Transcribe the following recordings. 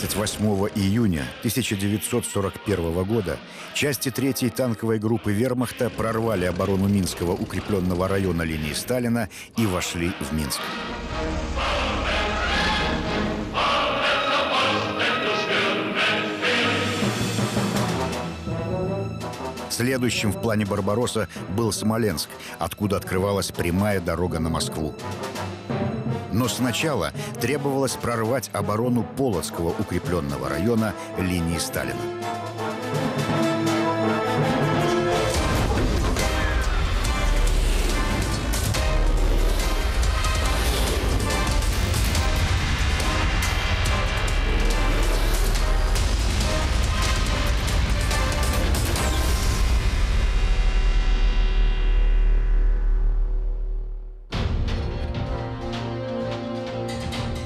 28 июня 1941 года части 3-й танковой группы вермахта прорвали оборону Минского укрепленного района линии Сталина и вошли в Минск. Следующим в плане «Барбаросса» был Смоленск, откуда открывалась прямая дорога на Москву. Но сначала требовалось прорвать оборону Полоцкого укрепленного района линии Сталина.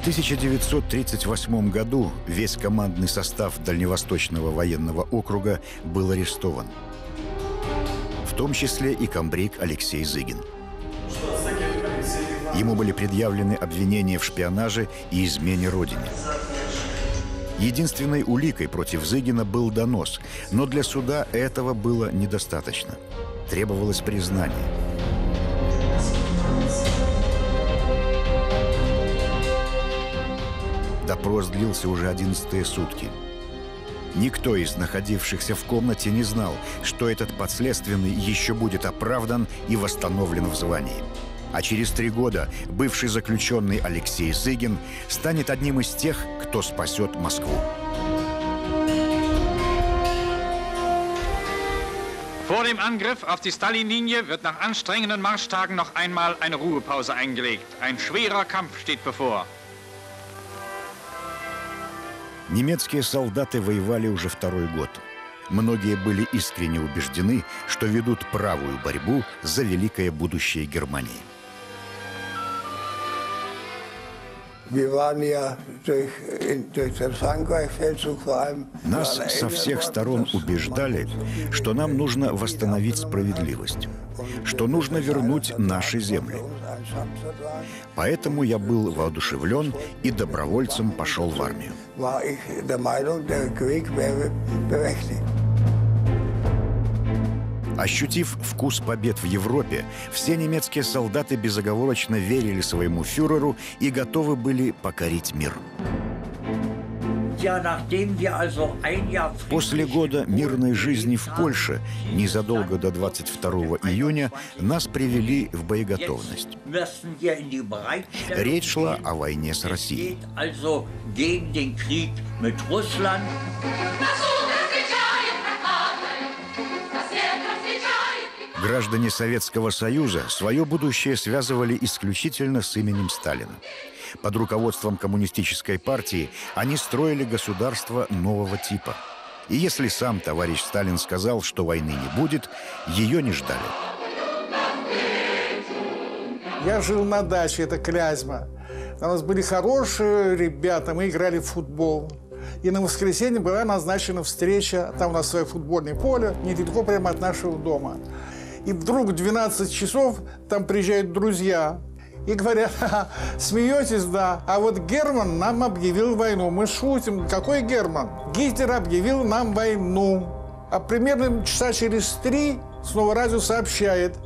В 1938 году весь командный состав Дальневосточного военного округа был арестован. В том числе и камбриг Алексей Зыгин. Ему были предъявлены обвинения в шпионаже и измене Родине. Единственной уликой против Зыгина был донос, но для суда этого было недостаточно. Требовалось признание. Допрос длился уже 11-е сутки. Никто из находившихся в комнате не знал, что этот подследственный еще будет оправдан и восстановлен в звании. А через 3 года бывший заключенный Алексей Зыгин станет одним из тех, кто спасет Москву. Vor dem Angriff auf die Stalinlinie wird nach anstrengenden Marschtagen noch einmal eine Ruhepause eingelegt. Ein schwerer Kampf steht bevor. Немецкие солдаты воевали уже 2-й год. Многие были искренне убеждены, что ведут правую борьбу за великое будущее Германии. Нас со всех сторон убеждали, что нам нужно восстановить справедливость, что нужно вернуть наши земли. Поэтому я был воодушевлен и добровольцем пошел в армию. Ощутив вкус побед в Европе, все немецкие солдаты безоговорочно верили своему фюреру и готовы были покорить мир. После года мирной жизни в Польше, незадолго до 22 июня, нас привели в боеготовность. Речь шла о войне с Россией. Граждане Советского Союза свое будущее связывали исключительно с именем Сталина. Под руководством Коммунистической партии они строили государство нового типа. И если сам товарищ Сталин сказал, что войны не будет, ее не ждали. Я жил на даче, это Клязьма. У нас были хорошие ребята, мы играли в футбол. И на воскресенье была назначена встреча, там у нас свое футбольное поле, недалеко прямо от нашего дома. И вдруг в 12 часов там приезжают друзья и говорят: смеетесь, да, а вот Герман нам объявил войну. Мы шутим, какой Герман? Гитлер объявил нам войну. А примерно часа через 3 снова радио сообщает: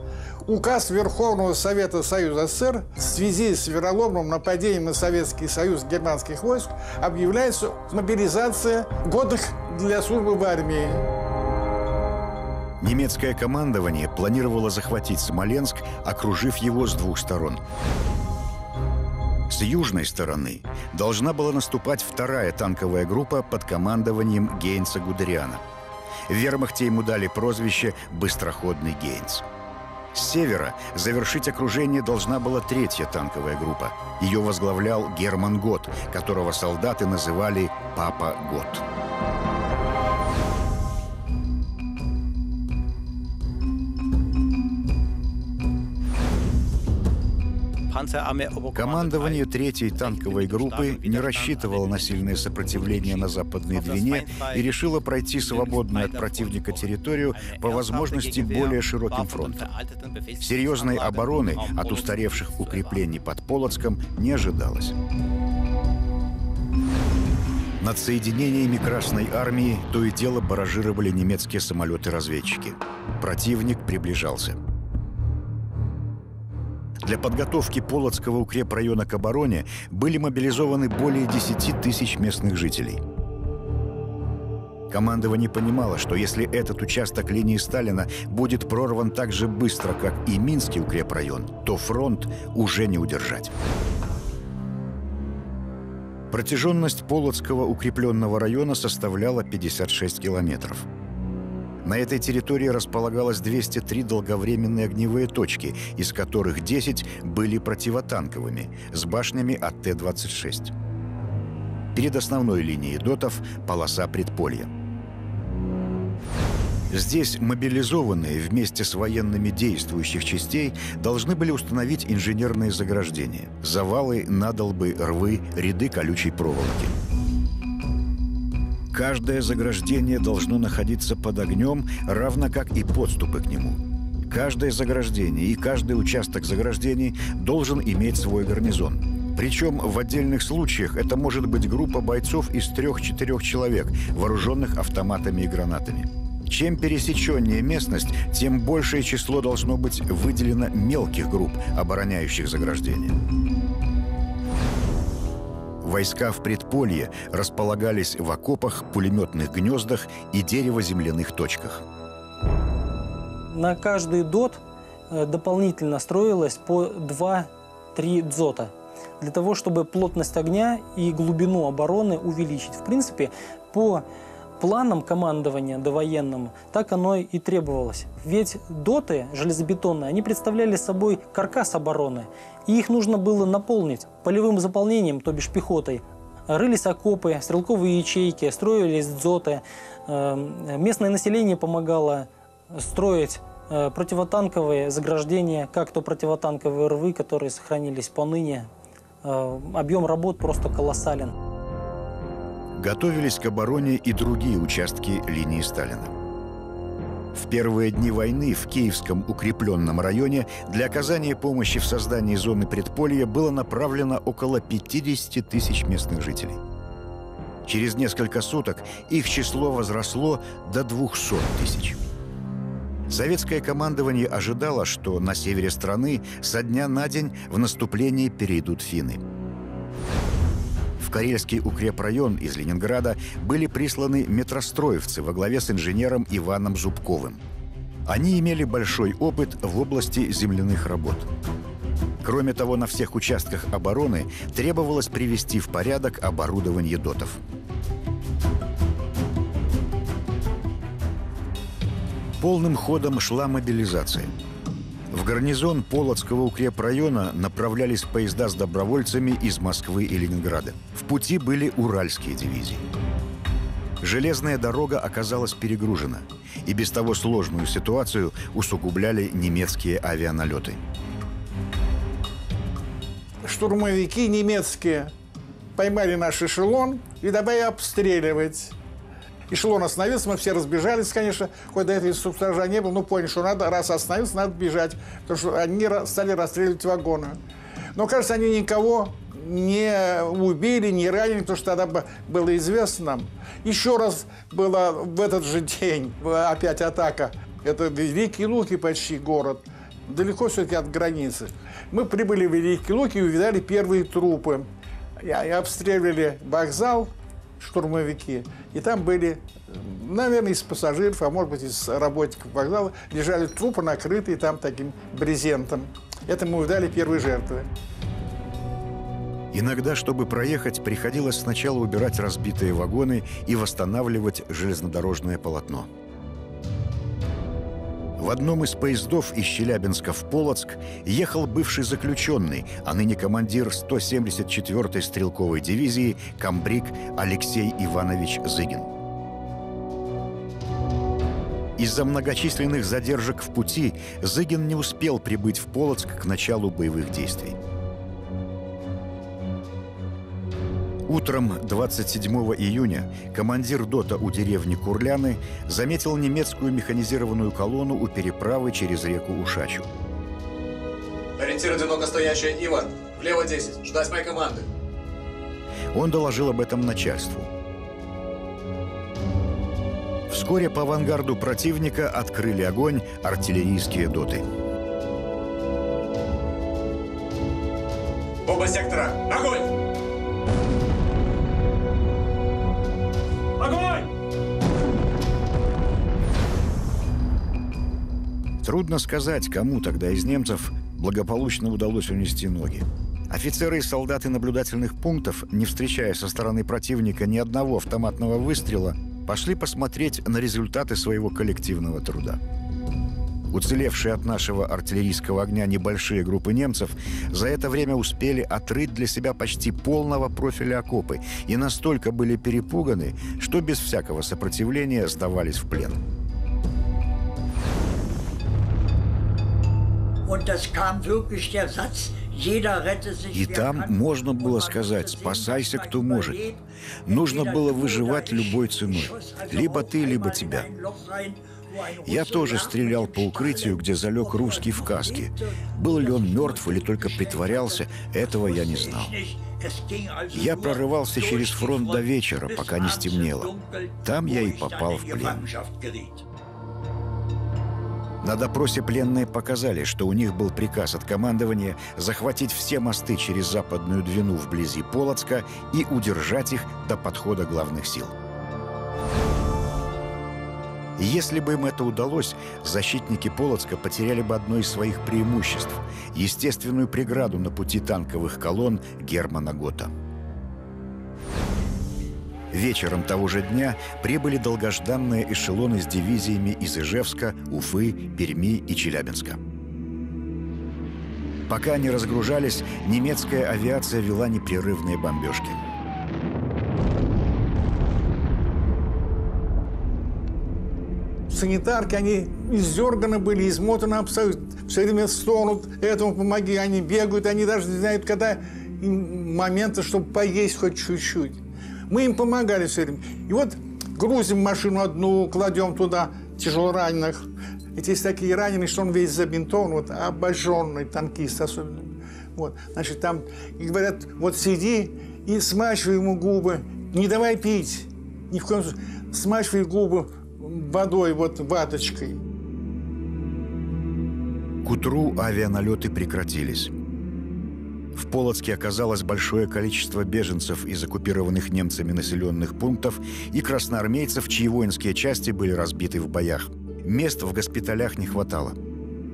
указ Верховного Совета Союза СССР в связи с вероломным нападением на Советский Союз германских войск объявляется мобилизация годных для службы в армии. Немецкое командование планировало захватить Смоленск, окружив его с 2 сторон. С южной стороны должна была наступать 2-я танковая группа под командованием Гейнса Гудериана. В вермахте ему дали прозвище «Быстроходный Гейнс». С севера завершить окружение должна была 3-я танковая группа. Ее возглавлял Герман Гот, которого солдаты называли «Папа Гот». Командование 3-й танковой группы не рассчитывало на сильное сопротивление на Западной Двине и решило пройти свободную от противника территорию по возможности более широким фронтом. Серьезной обороны от устаревших укреплений под Полоцком не ожидалось. Над соединениями Красной Армии то и дело баражировали немецкие самолеты-разведчики. Противник приближался. Для подготовки Полоцкого укрепрайона к обороне были мобилизованы более 10 тысяч местных жителей. Командование понимало, что если этот участок линии Сталина будет прорван так же быстро, как и Минский укрепрайон, то фронт уже не удержать. Протяженность Полоцкого укрепленного района составляла 56 километров. На этой территории располагалось 203 долговременные огневые точки, из которых 10 были противотанковыми, с башнями от Т-26. Перед основной линией дотов – полоса предполья. Здесь мобилизованные вместе с военными действующих частей должны были установить инженерные заграждения – завалы, надолбы, рвы, ряды колючей проволоки. Каждое заграждение должно находиться под огнем, равно как и подступы к нему. Каждое заграждение и каждый участок заграждений должен иметь свой гарнизон. Причем в отдельных случаях это может быть группа бойцов из 3-4 человек, вооруженных автоматами и гранатами. Чем пересеченнее местность, тем большее число должно быть выделено мелких групп, обороняющих заграждение. Войска в предполье располагались в окопах, пулеметных гнездах и деревоземляных точках. На каждый ДОТ дополнительно строилось по 2-3 дзота. Для того, чтобы плотность огня и глубину обороны увеличить. В принципе, по планам командования довоенному так оно и требовалось. Ведь доты железобетонные, они представляли собой каркас обороны. И их нужно было наполнить полевым заполнением, то бишь пехотой. Рылись окопы, стрелковые ячейки, строились дзоты. Местное население помогало строить противотанковые заграждения, как то противотанковые рвы, которые сохранились поныне. Объем работ просто колоссален. Готовились к обороне и другие участки линии Сталина. В первые дни войны в Киевском укрепленном районе для оказания помощи в создании зоны предполья было направлено около 50 тысяч местных жителей. Через несколько суток их число возросло до 200 тысяч. Советское командование ожидало, что на севере страны со дня на день в наступление перейдут финны. В Карельский укрепрайон из Ленинграда были присланы метростроевцы во главе с инженером Иваном Зубковым. Они имели большой опыт в области земляных работ. Кроме того, на всех участках обороны требовалось привести в порядок оборудование дотов. Полным ходом шла мобилизация. В гарнизон Полоцкого укрепрайона направлялись поезда с добровольцами из Москвы и Ленинграда. В пути были уральские дивизии. Железная дорога оказалась перегружена, и без того сложную ситуацию усугубляли немецкие авианалеты. Штурмовики немецкие поймали наш эшелон и давай обстреливать. Эшелон остановился, мы все разбежались, конечно, хоть до этого субстража не было, но поняли, что надо, раз остановился, надо бежать, потому что они стали расстреливать вагоны. Но, кажется, они никого не убили, не ранили, потому что тогда было известно. Еще раз была в этот же день опять атака. Это Великие Луки почти город, далеко все-таки от границы. Мы прибыли в Великие Луки и увидали первые трупы. И обстреливали вокзал. Штурмовики. И там были, наверное, из пассажиров, а может быть, из работников вокзала, лежали трупы, накрытые там таким брезентом. Это мы увидали первые жертвы. Иногда, чтобы проехать, приходилось сначала убирать разбитые вагоны и восстанавливать железнодорожное полотно. В одном из поездов из Челябинска в Полоцк ехал бывший заключенный, а ныне командир 174-й стрелковой дивизии, камбриг Алексей Иванович Зыгин. Из-за многочисленных задержек в пути Зыгин не успел прибыть в Полоцк к началу боевых действий. Утром 27 июня командир ДОТа у деревни Курляны заметил немецкую механизированную колонну у переправы через реку Ушачу. Ориентир одиноко стоящая Иван. Влево 10. Ждать моей команды. Он доложил об этом начальству. Вскоре по авангарду противника открыли огонь артиллерийские доты. Оба сектора, огонь! Огонь! Трудно сказать, кому тогда из немцев благополучно удалось унести ноги. Офицеры и солдаты наблюдательных пунктов, не встречая со стороны противника ни одного автоматного выстрела, пошли посмотреть на результаты своего коллективного труда. Уцелевшие от нашего артиллерийского огня небольшие группы немцев за это время успели отрыть для себя почти полного профиля окопы и настолько были перепуганы, что без всякого сопротивления сдавались в плен. И там можно было сказать: спасайся, кто может. Нужно было выживать любой ценой. Либо ты, либо тебя. Я тоже стрелял по укрытию, где залег русский в каске. Был ли он мертв или только притворялся, этого я не знал. Я прорывался через фронт до вечера, пока не стемнело. Там я и попал в плен. На допросе пленные показали, что у них был приказ от командования захватить все мосты через Западную Двину вблизи Полоцка и удержать их до подхода главных сил. Если бы им это удалось, защитники Полоцка потеряли бы одно из своих преимуществ – естественную преграду на пути танковых колонн Германа Готта. Вечером того же дня прибыли долгожданные эшелоны с дивизиями из Ижевска, Уфы, Перми и Челябинска. Пока они разгружались, немецкая авиация вела непрерывные бомбежки. Санитарки, они издерганы были, измотаны абсолютно. Все время стонут, этому помоги, они бегают, они даже не знают, когда момента, чтобы поесть хоть чуть-чуть. Мы им помогали все время. И вот грузим машину одну, кладем туда тяжелораненых. Эти есть такие раненые, что он весь забинтован, вот, обожженный танкист особенно. Вот, значит, там, и говорят, вот сиди и смачивай ему губы, не давай пить, ни в коем случае, смачивай губы водой, вот, ваточкой. К утру авианалеты прекратились. В Полоцке оказалось большое количество беженцев из оккупированных немцами населенных пунктов и красноармейцев, чьи воинские части были разбиты в боях. Мест в госпиталях не хватало,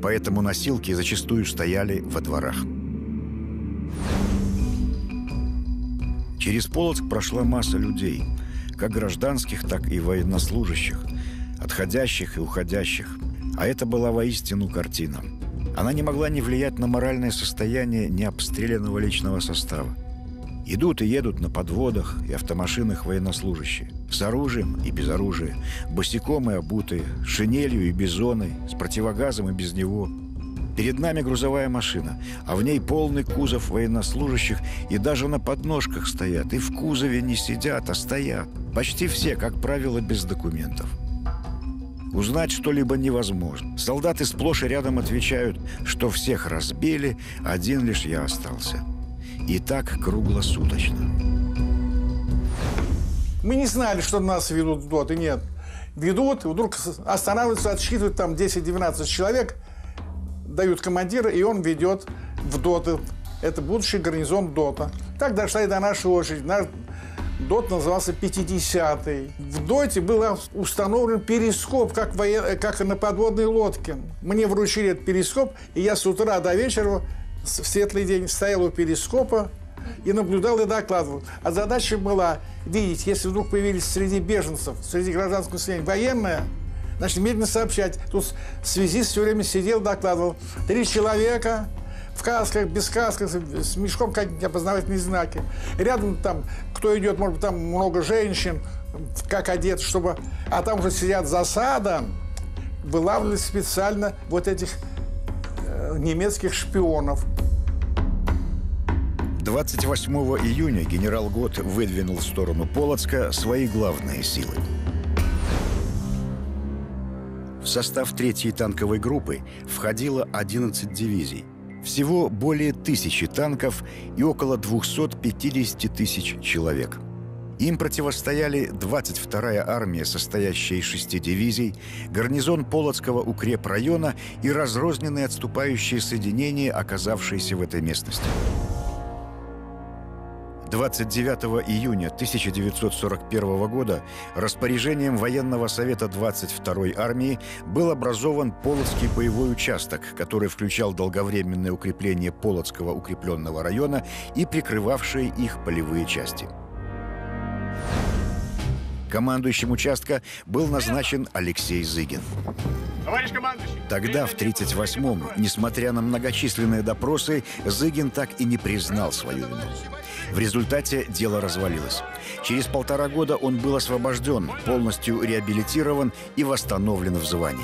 поэтому носилки зачастую стояли во дворах. Через Полоцк прошла масса людей, как гражданских, так и военнослужащих, отходящих и уходящих. А это была воистину картина. Она не могла не влиять на моральное состояние необстрелянного личного состава. Идут и едут на подводах и автомашинах военнослужащие. С оружием и без оружия. Босиком и обутые, с шинелью и бизоной, с противогазом и без него. Перед нами грузовая машина, а в ней полный кузов военнослужащих, и даже на подножках стоят. И в кузове не сидят, а стоят. Почти все, как правило, без документов. Узнать что-либо невозможно. Солдаты сплошь и рядом отвечают, что всех разбили, один лишь я остался. И так круглосуточно. Мы не знали, что нас ведут в доты, нет. Ведут, вдруг останавливаются, отсчитывают там 10-12 человек, дают командира, и он ведет в доты. Это будущий гарнизон дота. Так дошла и до нашей очереди. Дот назывался 50-й. В доте был установлен перископ, как на подводной лодке. Мне вручили этот перископ, и я с утра до вечера в светлый день стоял у перископа и наблюдал и докладывал. А задача была видеть, если вдруг появились среди беженцев, среди гражданского населения военные, значит, медленно сообщать. Тут связист все время сидел, докладывал. 3 человека... в касках, без касках, с мешком, какие-то опознавательные знаки. Рядом там, кто идет, может быть, там много женщин, как одет, чтобы... А там уже сидят засада, вылавливали специально вот этих немецких шпионов. 28 июня генерал Готт выдвинул в сторону Полоцка свои главные силы. В состав 3-й танковой группы входило 11 дивизий. Всего более 1000 танков и около 250 тысяч человек. Им противостояли 22-я армия, состоящая из 6 дивизий, гарнизон Полоцкого укрепрайона и разрозненные отступающие соединения, оказавшиеся в этой местности. 29 июня 1941 года распоряжением Военного совета 22-й армии был образован Полоцкий боевой участок, который включал долговременное укрепление Полоцкого укрепленного района и прикрывавшие их полевые части. Командующим участка был назначен Алексей Зыгин. Тогда, в 1938-м, несмотря на многочисленные допросы, Зыгин так и не признал свою вину. В результате дело развалилось. Через 1,5 года он был освобожден, полностью реабилитирован и восстановлен в звании.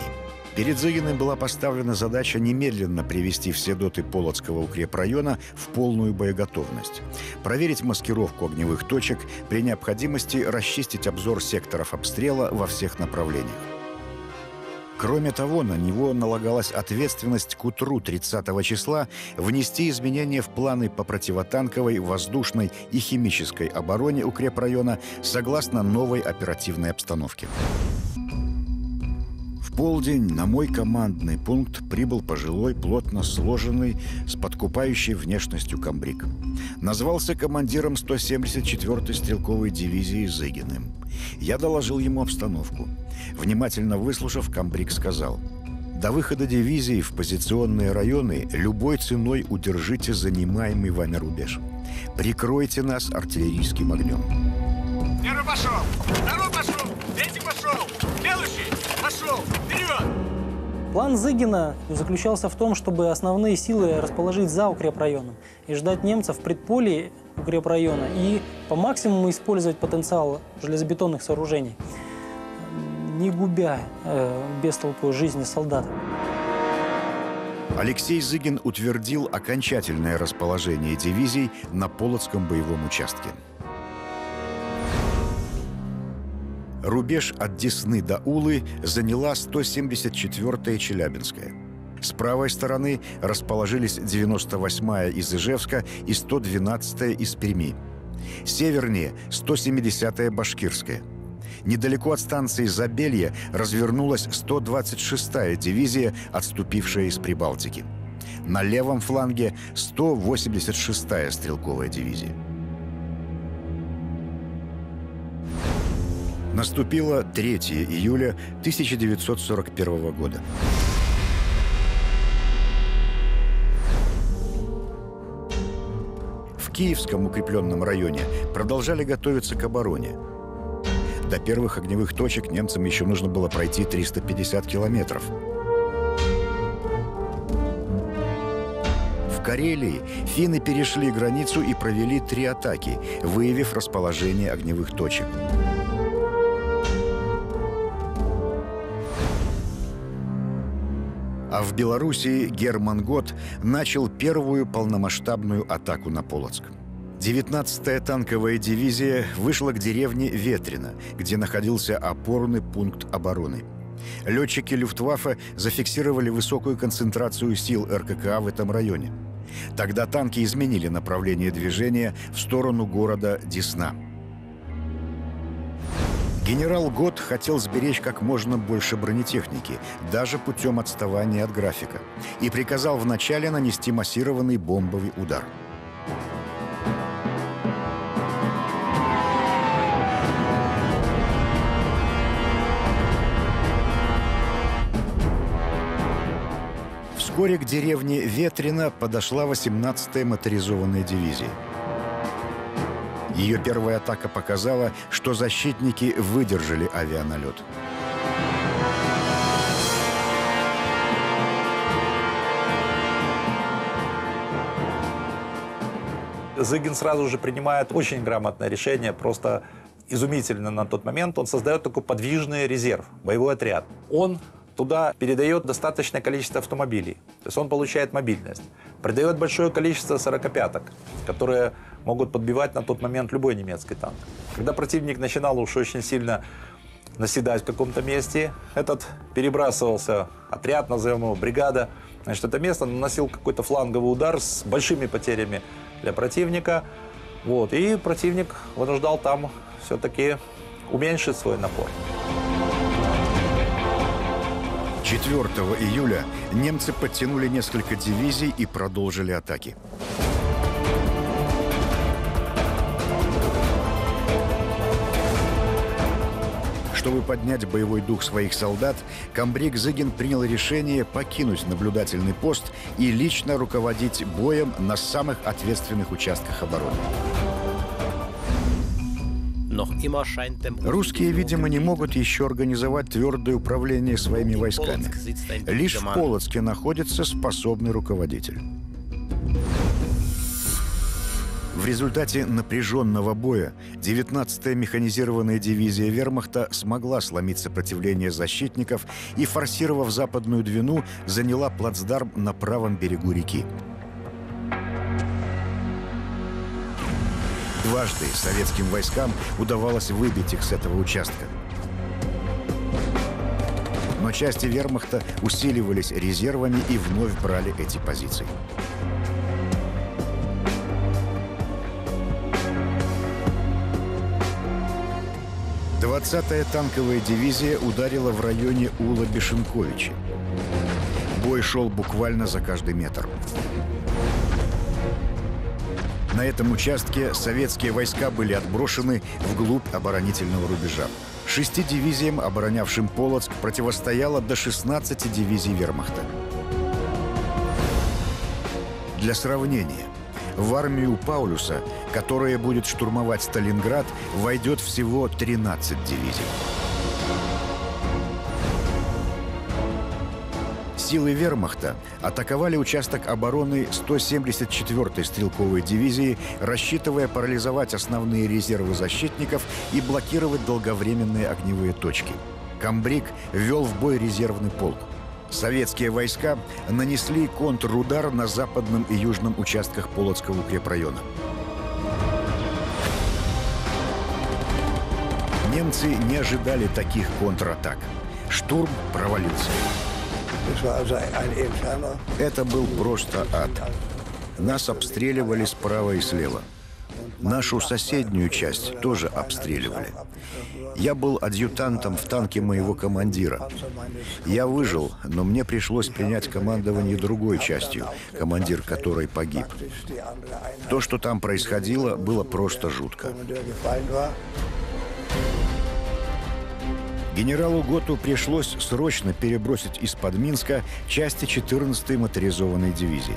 Перед Зыгиным была поставлена задача немедленно привести все доты Полоцкого укрепрайона в полную боеготовность, проверить маскировку огневых точек, при необходимости расчистить обзор секторов обстрела во всех направлениях. Кроме того, на него налагалась ответственность к утру 30 числа внести изменения в планы по противотанковой, воздушной и химической обороне укрепрайона согласно новой оперативной обстановке. В полдень на мой командный пункт прибыл пожилой, плотно сложенный, с подкупающей внешностью камбрик. Назвался командиром 174-й стрелковой дивизии Зыгиным. Я доложил ему обстановку. Внимательно выслушав, камбрик сказал: «До выхода дивизии в позиционные районы любой ценой удержите занимаемый вами рубеж. Прикройте нас артиллерийским огнем». Первый пошел! Второй пошел! Третий пошел! Следующий! Пошел! Вперед! План Зыгина заключался в том, чтобы основные силы расположить за укрепрайоном и ждать немцев в предполе укрепрайона и по максимуму использовать потенциал железобетонных сооружений, не губя бестолку жизни солдат. Алексей Зыгин утвердил окончательное расположение дивизий на Полоцком боевом участке. Рубеж от Десны до Улы заняла 174-я Челябинская. С правой стороны расположились 98-я из Ижевска и 112-я из Перми. Севернее – 170-я Башкирская. Недалеко от станции Забелье развернулась 126-я дивизия, отступившая из Прибалтики. На левом фланге – 186-я стрелковая дивизия. Наступило 3 июля 1941 года. В Киевском укрепленном районе продолжали готовиться к обороне. До первых огневых точек немцам еще нужно было пройти 350 километров. В Карелии финны перешли границу и провели 3 атаки, выявив расположение огневых точек. А в Белоруссии Герман Готт начал первую полномасштабную атаку на Полоцк. 19-я танковая дивизия вышла к деревне Ветрино, где находился опорный пункт обороны. Летчики Люфтваффе зафиксировали высокую концентрацию сил РККА в этом районе. Тогда танки изменили направление движения в сторону города Десна. Генерал Готт хотел сберечь как можно больше бронетехники, даже путем отставания от графика, и приказал вначале нанести массированный бомбовый удар. Вскоре к деревне Ветрино подошла 18-я моторизованная дивизия. Ее первая атака показала, что защитники выдержали авианалет. Зыгин сразу же принимает очень грамотное решение, просто изумительно на тот момент. Он создает такой подвижный резерв, боевой отряд. Он туда передает достаточное количество автомобилей, то есть он получает мобильность. Придает большое количество 45-ок, которые могут подбивать на тот момент любой немецкий танк. Когда противник начинал уж очень сильно наседать в каком-то месте, этот перебрасывался отряд, назовем его бригада, значит, это место наносил какой-то фланговый удар с большими потерями для противника. Вот, и противник вынуждал там все-таки уменьшить свой напор. 4 июля немцы подтянули несколько дивизий и продолжили атаки. Чтобы поднять боевой дух своих солдат, камбриг Зыгин принял решение покинуть наблюдательный пост и лично руководить боем на самых ответственных участках обороны. Русские, видимо, не могут еще организовать твердое управление своими войсками. Лишь в Полоцке находится способный руководитель. В результате напряженного боя 19-я механизированная дивизия вермахта смогла сломить сопротивление защитников и, форсировав Западную Двину, заняла плацдарм на правом берегу реки. Дважды советским войскам удавалось выбить их с этого участка. Но части вермахта усиливались резервами и вновь брали эти позиции. «20-я танковая дивизия ударила в районе Ула-Бешенковичи. Бой шел буквально за каждый метр. На этом участке советские войска были отброшены вглубь оборонительного рубежа. 6 дивизиям, оборонявшим Полоцк, противостояло до 16 дивизий вермахта. Для сравнения, в армию Паулюса, которая будет штурмовать Сталинград, войдет всего 13 дивизий. Силы вермахта атаковали участок обороны 174-й стрелковой дивизии, рассчитывая парализовать основные резервы защитников и блокировать долговременные огневые точки. Камбрик ввел в бой резервный полк. Советские войска нанесли контрудар на западном и южном участках Полоцкого укрепрайона. Немцы не ожидали таких контратак. Штурм провалился. Это был просто ад. Нас обстреливали справа и слева. Нашу соседнюю часть тоже обстреливали. Я был адъютантом в танке моего командира. Я выжил, но мне пришлось принять командование другой частью, командир которой погиб. То, что там происходило, было просто жутко. Генералу Готу пришлось срочно перебросить из-под Минска части 14-й моторизованной дивизии.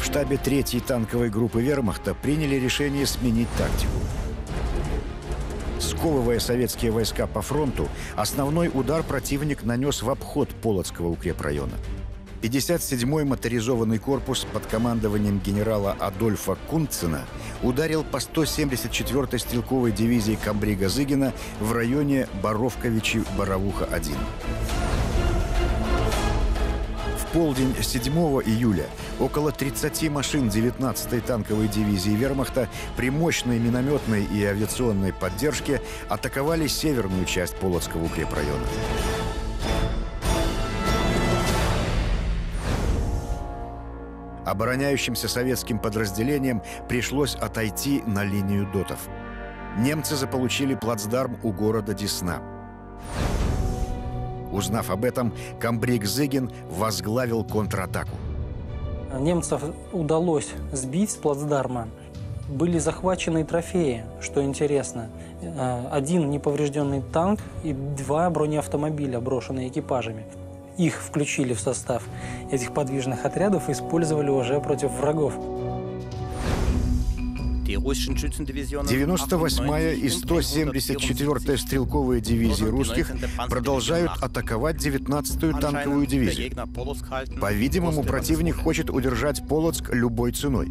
В штабе 3-й танковой группы вермахта приняли решение сменить тактику. Сковывая советские войска по фронту, основной удар противник нанес в обход Полоцкого укрепрайона. 57-й моторизованный корпус под командованием генерала Адольфа Кунцина ударил по 174-й стрелковой дивизии камбрига Зыгина в районе Боровковичи-Боровуха-1. В полдень 7 июля около 30 машин 19-й танковой дивизии вермахта при мощной минометной и авиационной поддержке атаковали северную часть Полоцкого укрепрайона. Обороняющимся советским подразделениям пришлось отойти на линию дотов. Немцы заполучили плацдарм у города Десна. Узнав об этом, камбриг Зыгин возглавил контратаку. Немцев удалось сбить с плацдарма. Были захвачены трофеи, что интересно. 1 неповрежденный танк и 2 бронеавтомобиля, брошенные экипажами. Их включили в состав этих подвижных отрядов и использовали уже против врагов. 98-я и 174-я стрелковые дивизии русских продолжают атаковать 19-ю танковую дивизию. По-видимому, противник хочет удержать Полоцк любой ценой.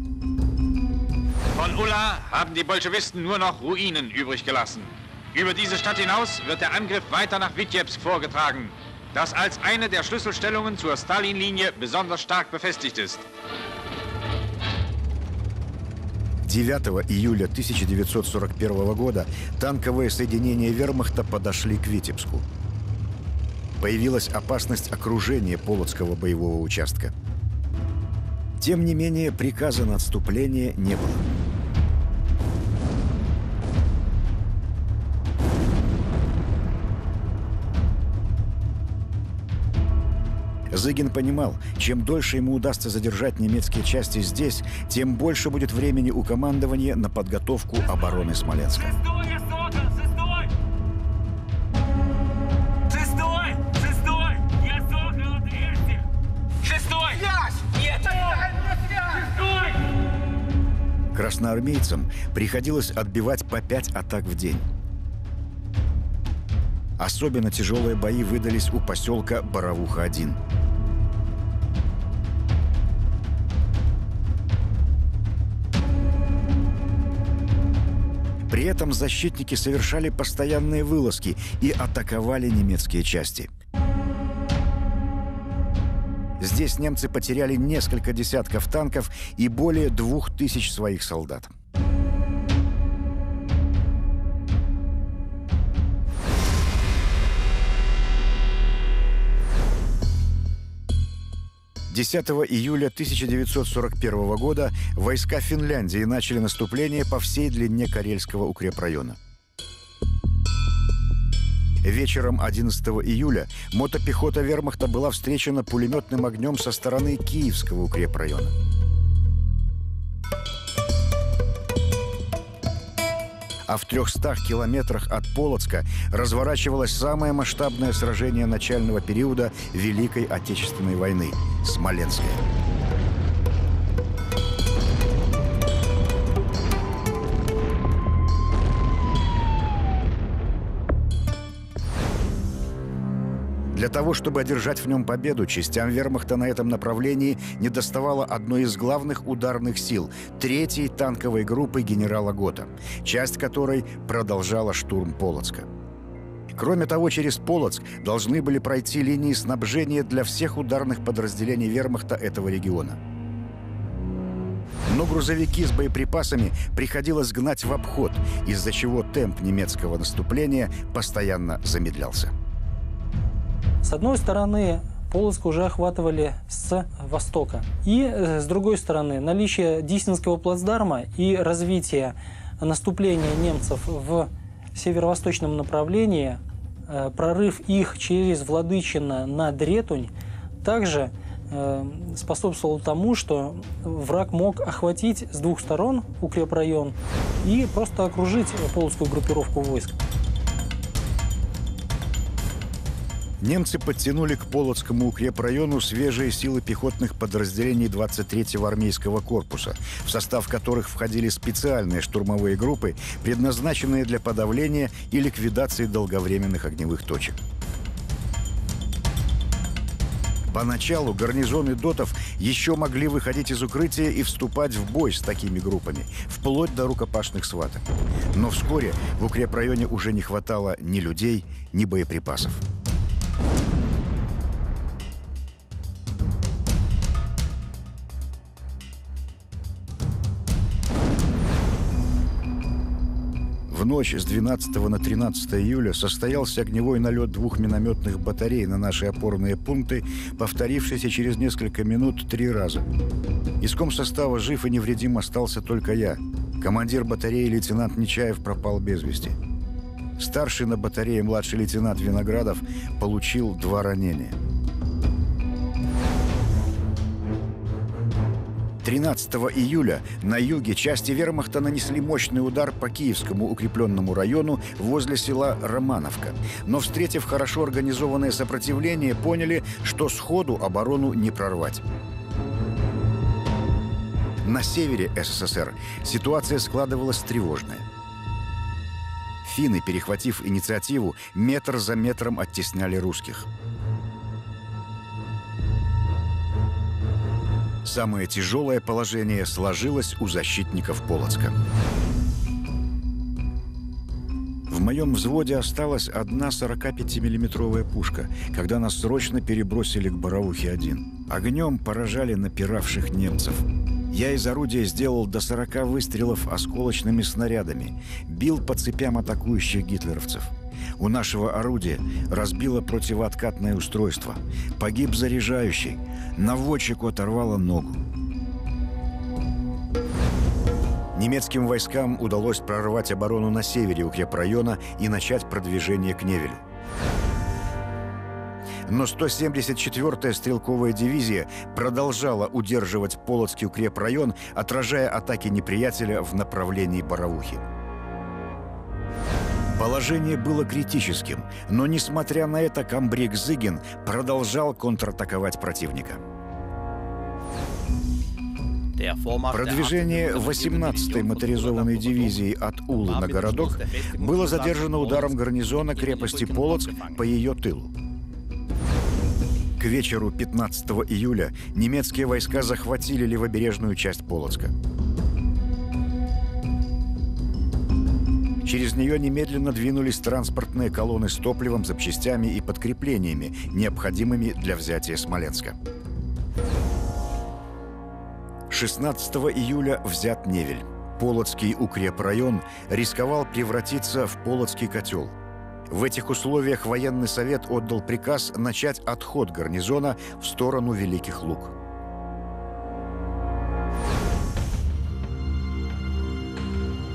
Das als eine der Schlüsselstellungen zur Stalin-Linie besonders stark befestigt ist. 9 июля 1941 года танковые соединения вермахта подошли к Витебску. Появилась опасность окружения Полоцкого боевого участка. Тем не менее, приказа на отступление не было. Зыгин понимал, чем дольше ему удастся задержать немецкие части здесь, тем больше будет времени у командования на подготовку обороны Смоленска. Красноармейцам приходилось отбивать по 5 атак в день. Особенно тяжелые бои выдались у поселка Боровуха-1. При этом защитники совершали постоянные вылазки и атаковали немецкие части. Здесь немцы потеряли несколько десятков танков и более 2000 своих солдат. . 10 июля 1941 года войска Финляндии начали наступление по всей длине Карельского укрепрайона. Вечером 11 июля мотопехота вермахта была встречена пулеметным огнем со стороны Киевского укрепрайона. А в 300 километрах от Полоцка разворачивалось самое масштабное сражение начального периода Великой Отечественной войны – Смоленское. Для того, чтобы одержать в нем победу, частям вермахта на этом направлении недоставало одной из главных ударных сил – 3-й танковой группы генерала Гота, часть которой продолжала штурм Полоцка. Кроме того, через Полоцк должны были пройти линии снабжения для всех ударных подразделений вермахта этого региона. Но грузовики с боеприпасами приходилось гнать в обход, из-за чего темп немецкого наступления постоянно замедлялся. С одной стороны, Полоцк уже охватывали с востока. И с другой стороны, наличие Диснинского плацдарма и развитие наступления немцев в северо-восточном направлении, прорыв их через Владычино на Дретунь, также способствовало тому, что враг мог охватить с двух сторон укрепрайон и просто окружить полоцкую группировку войск. Немцы подтянули к Полоцкому укрепрайону свежие силы пехотных подразделений 23-го армейского корпуса, в состав которых входили специальные штурмовые группы, предназначенные для подавления и ликвидации долговременных огневых точек. Поначалу гарнизоны дотов еще могли выходить из укрытия и вступать в бой с такими группами, вплоть до рукопашных схваток. Но вскоре в укрепрайоне уже не хватало ни людей, ни боеприпасов. В ночь с 12 на 13 июля состоялся огневой налет 2 минометных батарей на наши опорные пункты, повторившийся через несколько минут 3 раза. Из комсостава жив и невредим остался только я. Командир батареи лейтенант Нечаев пропал без вести. Старший на батарее младший лейтенант Виноградов получил 2 ранения. 13 июля на юге части вермахта нанесли мощный удар по Киевскому укрепленному району возле села Романовка. Но, встретив хорошо организованное сопротивление, поняли, что сходу оборону не прорвать. На севере СССР ситуация складывалась тревожная. Финны, перехватив инициативу, метр за метром оттесняли русских. Самое тяжелое положение сложилось у защитников Полоцка. В моем взводе осталась одна 45-миллиметровая пушка, когда нас срочно перебросили к Боровухе-1. Огнем поражали напиравших немцев. Я из орудия сделал до 40 выстрелов осколочными снарядами, бил по цепям атакующих гитлеровцев. У нашего орудия разбило противооткатное устройство. Погиб заряжающий. Наводчику оторвало ногу. Немецким войскам удалось прорвать оборону на севере укрепрайона и начать продвижение к Невелю. но 174-я стрелковая дивизия продолжала удерживать Полоцкий укрепрайон, отражая атаки неприятеля в направлении Боровухи. Положение было критическим, но, несмотря на это, камбрик-Зыгин продолжал контратаковать противника. Продвижение 18-й моторизованной дивизии от Улы на городок было задержано ударом гарнизона крепости Полоцк по ее тылу. К вечеру 15 июля немецкие войска захватили левобережную часть Полоцка. Через нее немедленно двинулись транспортные колонны с топливом, запчастями и подкреплениями, необходимыми для взятия Смоленска. 16 июля взят Невель. Полоцкий укрепрайон рисковал превратиться в Полоцкий котел. В этих условиях военный совет отдал приказ начать отход гарнизона в сторону Великих Луг.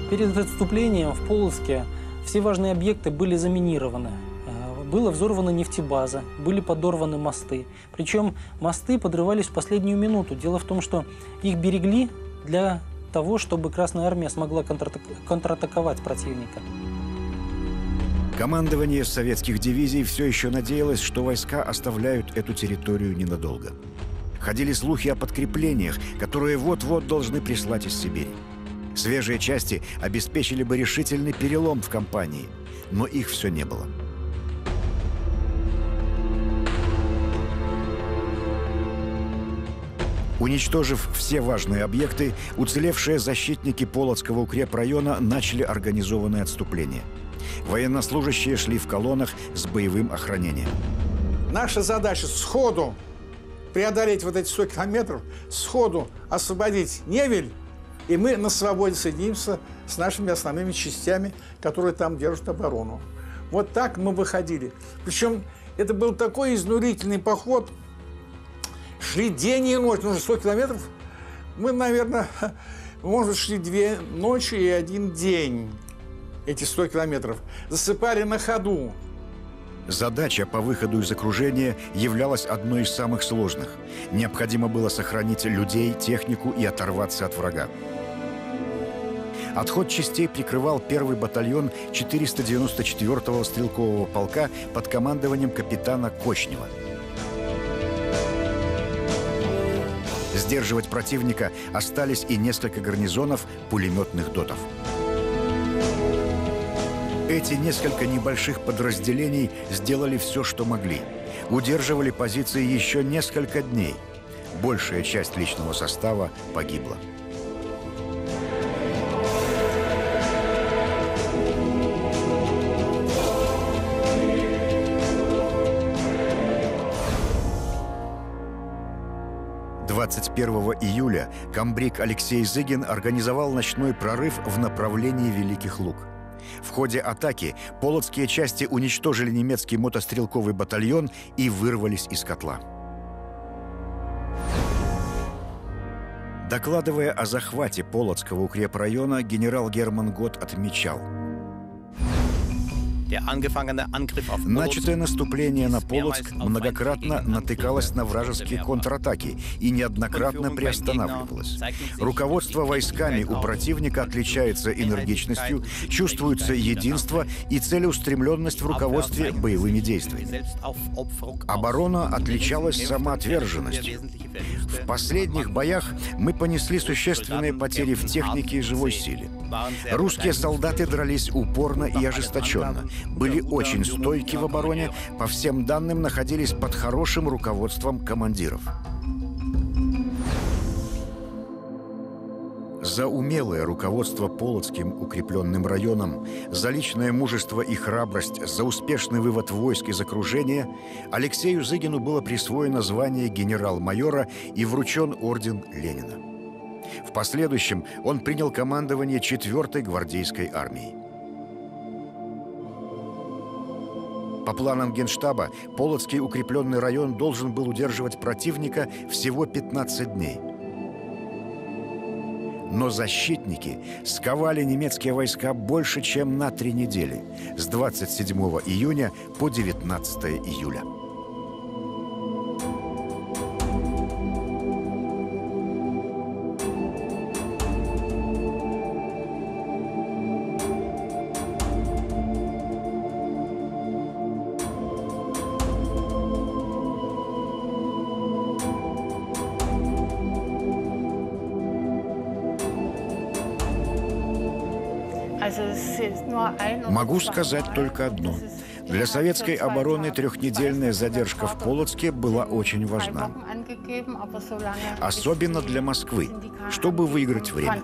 Перед отступлением в Полоцке все важные объекты были заминированы. Была взорвана нефтебаза, были подорваны мосты. Причем мосты подрывались в последнюю минуту. Дело в том, что их берегли для того, чтобы Красная Армия смогла контратаковать противника. Командование советских дивизий все еще надеялось, что войска оставляют эту территорию ненадолго. Ходили слухи о подкреплениях, которые вот-вот должны прислать из Сибири. Свежие части обеспечили бы решительный перелом в кампании, но их все не было. Уничтожив все важные объекты, уцелевшие защитники Полоцкого укрепрайона начали организованное отступление. Военнослужащие шли в колоннах с боевым охранением. Наша задача сходу преодолеть вот эти 100 километров, сходу освободить Невель, и мы на свободе соединимся с нашими основными частями, которые там держат оборону. Вот так мы выходили. Причем это был такой изнурительный поход. Шли день и ночь, ну, 100 километров. Мы, наверное, может, шли 2 ночи и 1 день, эти 100 километров. Засыпали на ходу. Задача по выходу из окружения являлась одной из самых сложных. Необходимо было сохранить людей, технику и оторваться от врага. Отход частей прикрывал 1-й батальон 494-го стрелкового полка под командованием капитана Кочнева. Сдерживать противника остались и несколько гарнизонов пулеметных дотов. Эти несколько небольших подразделений сделали все, что могли. Удерживали позиции еще несколько дней. Большая часть личного состава погибла. Июля камбрик Алексей Зыгин организовал ночной прорыв в направлении Великих Луг. В ходе атаки полоцкие части уничтожили немецкий мотострелковый батальон и вырвались из котла. Докладывая о захвате Полоцкого укрепрайона, генерал Герман Гот отмечал: начатое наступление на Полоцк многократно натыкалось на вражеские контратаки и неоднократно приостанавливалось. Руководство войсками у противника отличается энергичностью, чувствуется единство и целеустремленность в руководстве боевыми действиями. Оборона отличалась самоотверженностью. В последних боях мы понесли существенные потери в технике и живой силе. Русские солдаты дрались упорно и ожесточенно. Были очень стойки в обороне, по всем данным находились под хорошим руководством командиров. За умелое руководство Полоцким укрепленным районом, за личное мужество и храбрость, за успешный вывод войск из окружения Алексею Зыгину было присвоено звание генерал-майора и вручен орден Ленина. В последующем он принял командование 4-й гвардейской армией. По планам Генштаба, Полоцкий укрепленный район должен был удерживать противника всего 15 дней. Но защитники сковали немецкие войска больше, чем на 3 недели, с 27 июня по 19 июля. Могу сказать только одно. Для советской обороны трехнедельная задержка в Полоцке была очень важна. Особенно для Москвы, чтобы выиграть время.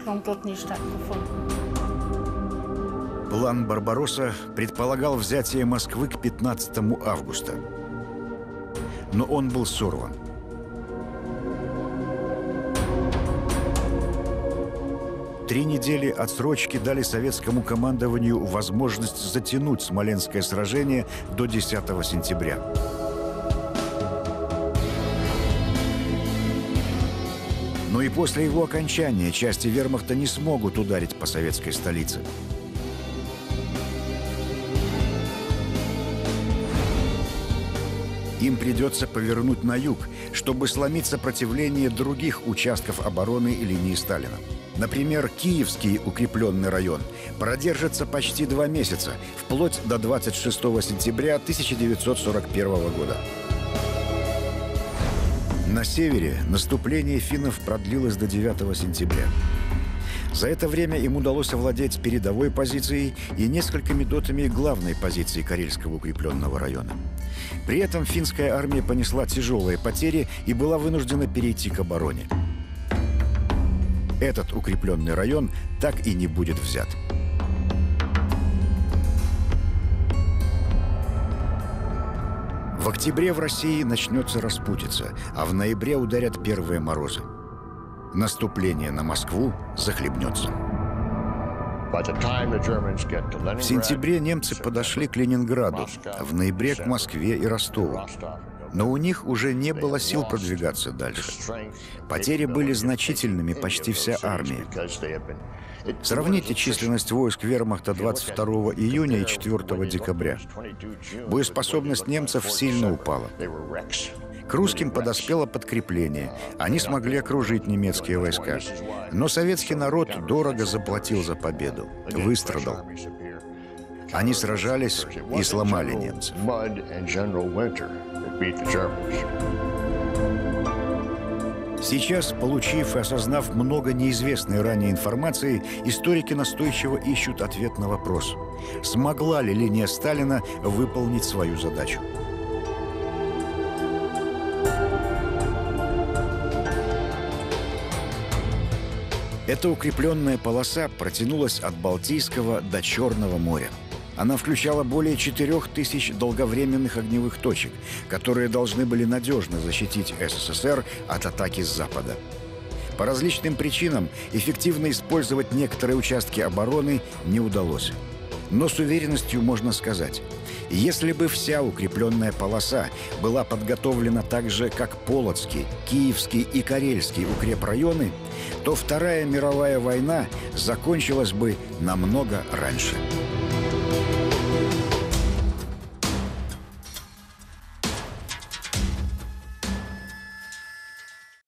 План «Барбаросса» предполагал взятие Москвы к 15 августа. Но он был сорван. Три недели отсрочки дали советскому командованию возможность затянуть Смоленское сражение до 10 сентября. Но и после его окончания части вермахта не смогут ударить по советской столице. Им придется повернуть на юг, чтобы сломить сопротивление других участков обороны и линии Сталина. Например, Киевский укрепленный район продержится почти 2 месяца, вплоть до 26 сентября 1941 года. На севере наступление финнов продлилось до 9 сентября. За это время им удалось овладеть передовой позицией и несколькими дотами главной позиции Карельского укрепленного района. При этом финская армия понесла тяжелые потери и была вынуждена перейти к обороне. Этот укрепленный район так и не будет взят. В октябре в России начнется распутица, а в ноябре ударят первые морозы. Наступление на Москву захлебнется. В сентябре немцы подошли к Ленинграду, а в ноябре к Москве и Ростову. Но у них уже не было сил продвигаться дальше. Потери были значительными, почти вся армия. Сравните численность войск вермахта 22 июня и 4 декабря. Боеспособность немцев сильно упала. К русским подоспело подкрепление. Они смогли окружить немецкие войска. Но советский народ дорого заплатил за победу. Выстрадал. Они сражались и сломали немцев. Сейчас, получив и осознав много неизвестной ранее информации, историки настойчиво ищут ответ на вопрос: смогла ли линия Сталина выполнить свою задачу? Эта укрепленная полоса протянулась от Балтийского до Черного моря. Она включала более 4000 долговременных огневых точек, которые должны были надежно защитить СССР от атаки с запада. По различным причинам эффективно использовать некоторые участки обороны не удалось. Но с уверенностью можно сказать, если бы вся укрепленная полоса была подготовлена так же, как Полоцкий, Киевский и Карельский укрепрайоны, то Вторая мировая война закончилась бы намного раньше.